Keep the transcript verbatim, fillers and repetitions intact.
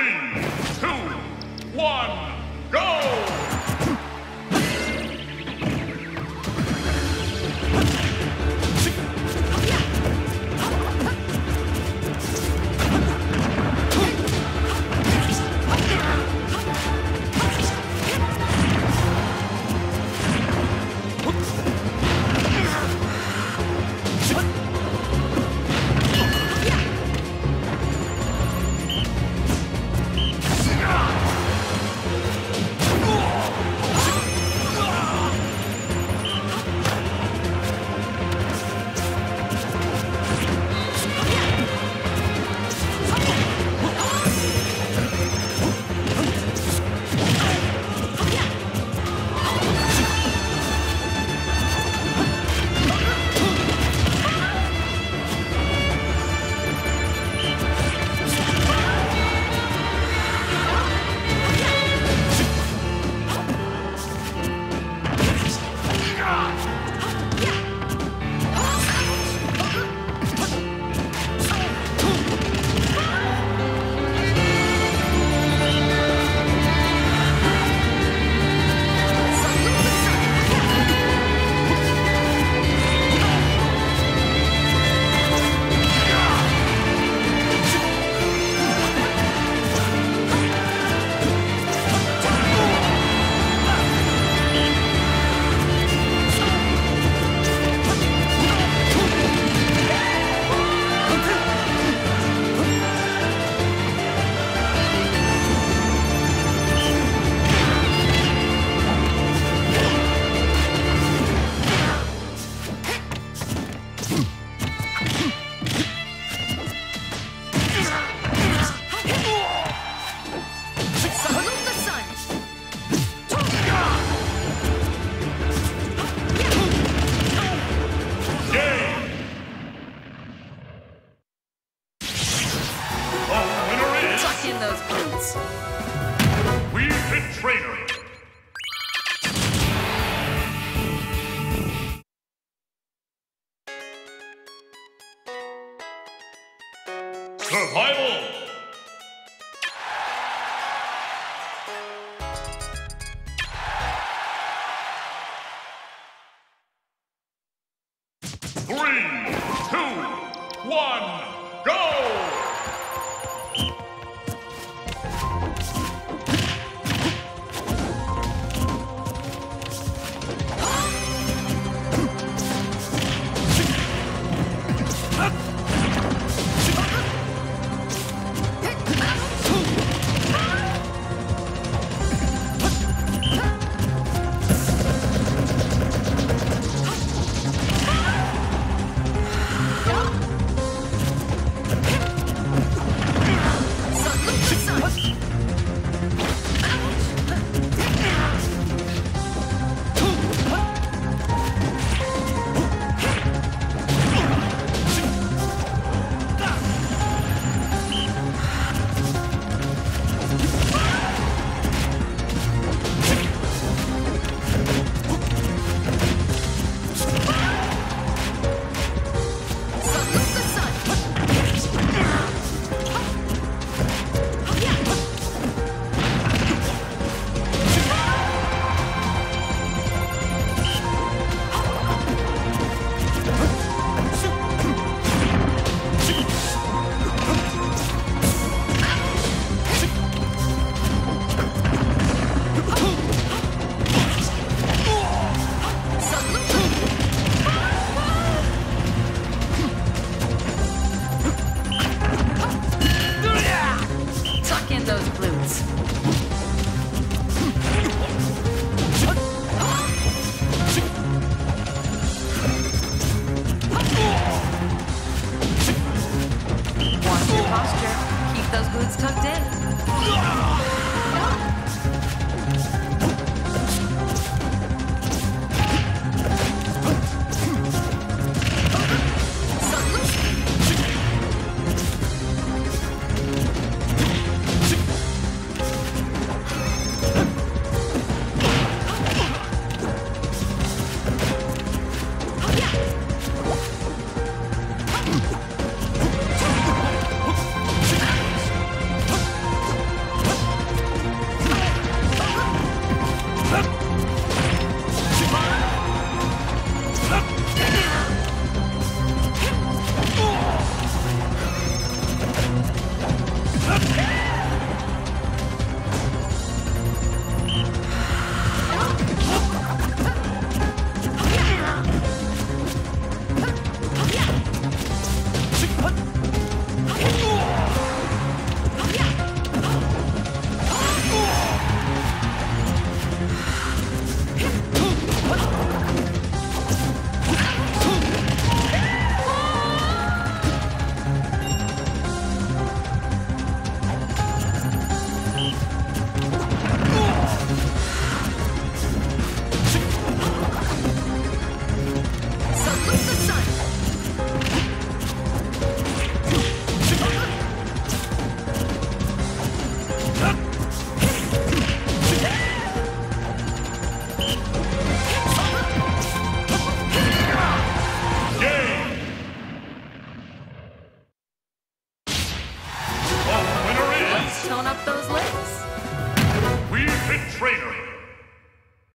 Three, two, one, go! Survival! Hit! tone up those legs. We've been trainers.